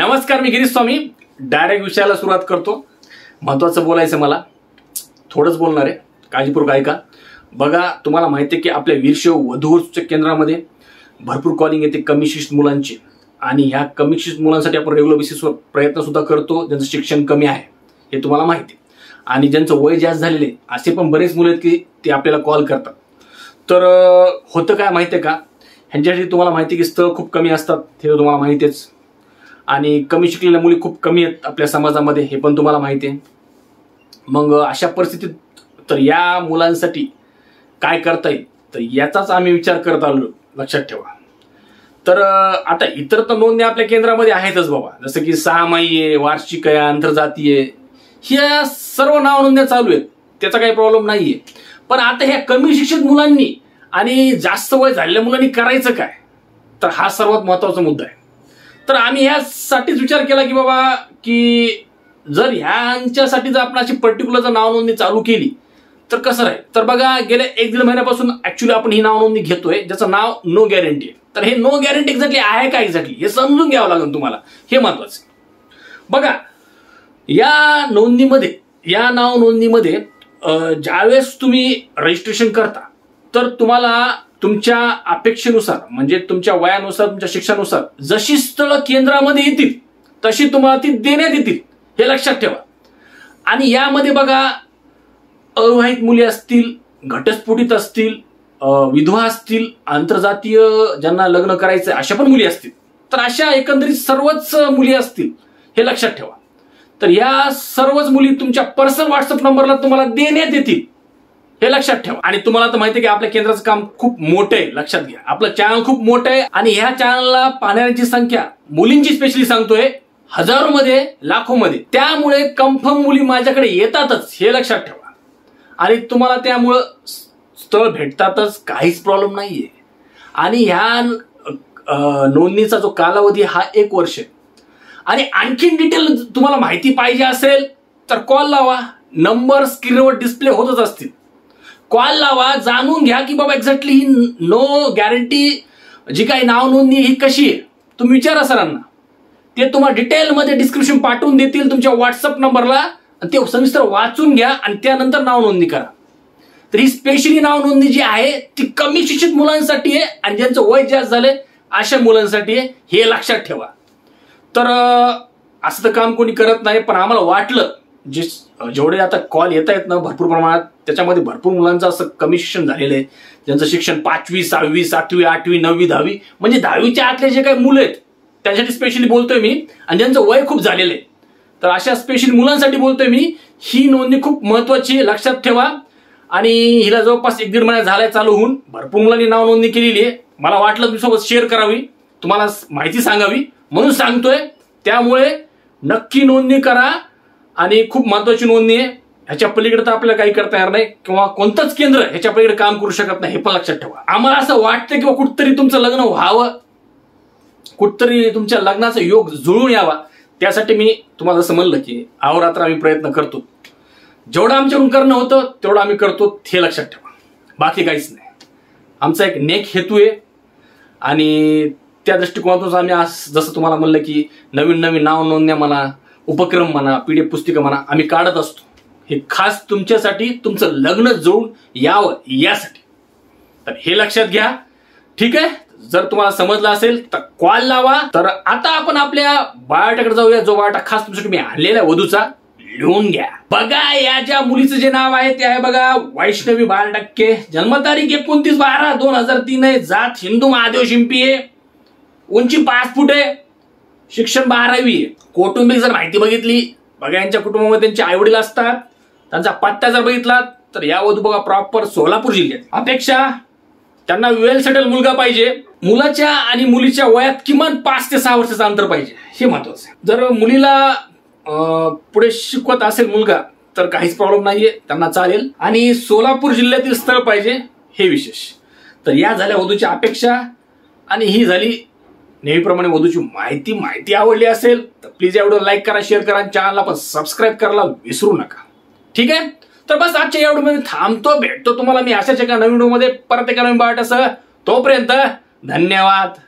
नमस्कार, मी गिरीश स्वामी. डायरेक्ट विषयाला सुरुवात करतो. महत्त्वाचं बोलायचं मला, थोडंच बोलणार आहे, काळजीपूर्वक ऐका. बघा, तुम्हाला माहिती आहे की आपल्या वीरशैव वधू वर सुचक केंद्रामध्ये भरपूर कॉलिंग येते कमी शिक्षित मुलांची, आणि ह्या कमी शिक्षित मुलांसाठी आपण रेग्युलर बेसिसवर प्रयत्नसुद्धा करतो. ज्यांचं शिक्षण कमी आहे हे तुम्हाला माहिती आहे, आणि ज्यांचं वय जास्त झालेले असे पण बरेच मुलं आहेत की ते आपल्याला कॉल करतात. तर होतं काय माहिती आहे का, ह्यांच्यासाठी तुम्हाला माहिती आहे की स्थळ खूप कमी असतात, हे तुम्हाला माहितीच. आणि कमी शिकलेल्या मुली खूप कमी आहेत आपल्या समाजामध्ये, हे पण तुम्हाला माहिती आहे. मग अशा परिस्थितीत तर या मुलांसाठी काय करता येईल, तर याचाच आम्ही विचार करत आलो, लक्षात ठेवा. तर आता इतर तर नोंदणी आपल्या केंद्रामध्ये आहेतच बाबा, जसं की 6 माही आहे, वार्षिक आहे, आंतरजातीय, ह्या सर्व नाव नोंदण्या चालू आहेत, त्याचा काही प्रॉब्लेम नाही आहे. पण आता ह्या कमी शिक्षित मुलांनी आणि जास्त वय झालेल्या मुलांनी करायचं काय, तर हा सर्वात महत्त्वाचा मुद्दा आहे. तर आम्ही ह्यासाठीच विचार केला की बाबा की जर ह्यांच्यासाठी जर आपण अशी पर्टिक्युलर जर नाव नोंदणी चालू केली तर कसं राहील. तर बघा, गेल्या 1-2 महिन्यापासून ऍक्च्युली आपण ही नाव नोंदणी घेतोय, ज्याचं नाव नो गॅरंटी आहे. तर हे नो गॅरंटी एक्झॅक्टली आहे का, एक्झॅक्टली हे समजून घ्यावं लागेल तुम्हाला, हे महत्वाचं. बघा, या नाव नोंदणीमध्ये ज्यावेळेस तुम्ही रजिस्ट्रेशन करता तर तुम्हाला तुमच्या अपेक्षेनुसार, म्हणजे तुमच्या वयानुसार, तुमच्या शिक्षणानुसार जशी स्थळं केंद्रामध्ये येतील तशी तुम्हाला ती देण्यात येतील, हे लक्षात ठेवा. आणि यामध्ये बघा, अविवाहित मुली असतील, घटस्फोटित असतील, विधवा असतील, आंतरजातीय ज्यांना लग्न करायचं अशा पण मुली असतील, तर अशा एकंदरीत सर्वच मुली असतील, हे लक्षात ठेवा. तर या सर्वच मुली तुमच्या पर्सनल व्हॉट्सअप नंबरला तुम्हाला देण्यात येतील, हे लक्षात ठेवा. आणि तुम्हाला तर माहिती आहे की आपल्या केंद्राचं काम खूप मोठं आहे, लक्षात घ्या. आपलं चॅनल खूप मोठं आहे आणि ह्या चॅनलला पाहणाऱ्यांची संख्या, मुलींची स्पेशली सांगतोय, हजारोमध्ये, लाखोमध्ये, त्यामुळे कन्फर्म मुली माझ्याकडे येतातच, हे लक्षात ठेवा. आणि तुम्हाला त्यामुळं स्थळ भेटतातच, काहीच प्रॉब्लेम नाहीये. आणि ह्या नोंदणीचा जो कालावधी हा 1 वर्ष आहे. आणि आणखीन डिटेल तुम्हाला माहिती पाहिजे असेल तर कॉल लावा, नंबर स्क्रीनवर डिस्प्ले होतच असतील, कॉल लावा, जाणून घ्या की बाबा एक्झॅक्टली ही नो गॅरंटी जी काही नाव नोंदणी ही कशी आहे. तुम्ही विचारा सरांना, ते तुम्हाला डिटेलमध्ये डिस्क्रिप्शन पाठवून देतील तुमच्या व्हॉट्सअप नंबरला, ते सविस्तर वाचून घ्या आणि त्यानंतर नाव नोंदणी करा. तर ही स्पेशली नाव नोंदणी जी आहे ती कमी शिक्षित मुलांसाठी आहे आणि ज्यांचं वय जास्त झालंय अशा मुलांसाठी आहे, हे लक्षात ठेवा. तर असं तर काम कोणी करत नाही, पण आम्हाला वाटलं जेवढे आता कॉल येत आहेत ना भरपूर प्रमाणात, त्याच्यामध्ये भरपूर मुलांचं असं कमी शिक्षण झालेलं आहे, ज्यांचं शिक्षण 5वी 6वी 7वी 8वी 9वी 10वी, म्हणजे 10वीच्या आतले जे काही मुलं आहेत त्यांच्यासाठी स्पेशली बोलतोय मी, आणि ज्यांचं वय खूप झालेलं आहे. तर अशा स्पेशल मुलांसाठी बोलतोय मी. ही नोंदणी खूप महत्वाची आहे, लक्षात ठेवा. आणि हिला जवळपास 1-1.5 महिना झालाय चालू होऊन, भरपूर मुलांनी नाव नोंदणी केलेली आहे. मला वाटलं तुमच्यासोबत शेअर करावी, तुम्हाला माहिती सांगावी म्हणून सांगतोय. त्यामुळे नक्की नोंदणी करा, आणि खूप महत्वाची नोंदणी आहे. ह्याच्या पलीकडे तर आपल्याला काही करता येणार नाही, किंवा कोणतंच केंद्र ह्याच्या पलीकडे काम करू शकत नाही, हे पण लक्षात ठेवा. आम्हाला असं वाटतं किंवा कुठतरी तुमचं लग्न व्हावं, कुठतरी तुमच्या लग्नाचा योग जुळून यावा, त्यासाठी मी तुम्हाला असं म्हणलं की अहोरात्र आम्ही प्रयत्न करतो, जेवढं आमच्याकडून करणं होतं तेवढं आम्ही करतो, हे लक्षात ठेवा. बाकी काहीच नाही, आमचा एक नेक हेतू आहे. आणि त्या दृष्टिकोनातून आम्ही जसं तुम्हाला म्हणलं की नवीन नवीन नाव नोंदण्या म्हणा, उपक्रम म्हणा, PDF पुस्तिका म्हणा आम्ही काढत असतो, हे खास तुमच्यासाठी, तुमचं लग्न जुळून यावं यासाठी. तर हे लक्षात घ्या, ठीक आहे. जर तुम्हाला समजलं असेल तर कॉल लावा. तर आता आपण आपल्या बायोटाकडे जाऊया, जो बायोटा खास तुमच्यासाठी मी आणलेला आहे वधूचा, लिहून घ्या. बघा, या ज्या मुलीचं जे नाव आहे ते आहे बघा वैष्णवी 12%, जन्मतारीख 29/12/2003 आहे, जात हिंदू, महादेव शिंपी आहे, उंची 5 फूट आहे, शिक्षण 12वी आहे. कौटुंबिक जर माहिती बघितली, बघा यांच्या कुटुंबामध्ये त्यांचे आईवडील असतात, त्यांचा पत्ता जर बघितला तर या वधू बघा प्रॉपर सोलापूर जिल्ह्यात. अपेक्षा, त्यांना वेल सेटल मुलगा पाहिजे, मुलाच्या आणि मुलीच्या वयात किमान 5 ते 6 वर्षाचं अंतर पाहिजे, हे महत्वाचं आहे. जर मुलीला पुढे शिकवत असेल मुलगा तर काहीच प्रॉब्लेम नाहीये, त्यांना चालेल. आणि सोलापूर जिल्ह्यातील स्थळ पाहिजे, हे विशेष. तर या झाल्या वधूच्या अपेक्षा, आणि ही झाली नेहमीप्रमाणे वधूची माहिती. आवडली असेल तर प्लीज या व्हिडिओला लाईक करा, शेअर करा, चॅनलला पण सबस्क्राईब करायला विसरू नका, ठीक आहे. तर बस आजच्या या व्हिडिओमध्ये थांबतो. भेटतो तुम्हाला मी अशाच एका नवीन व्हिडिओमध्ये परत एका नवीन बायोटासह. तोपर्यंत धन्यवाद.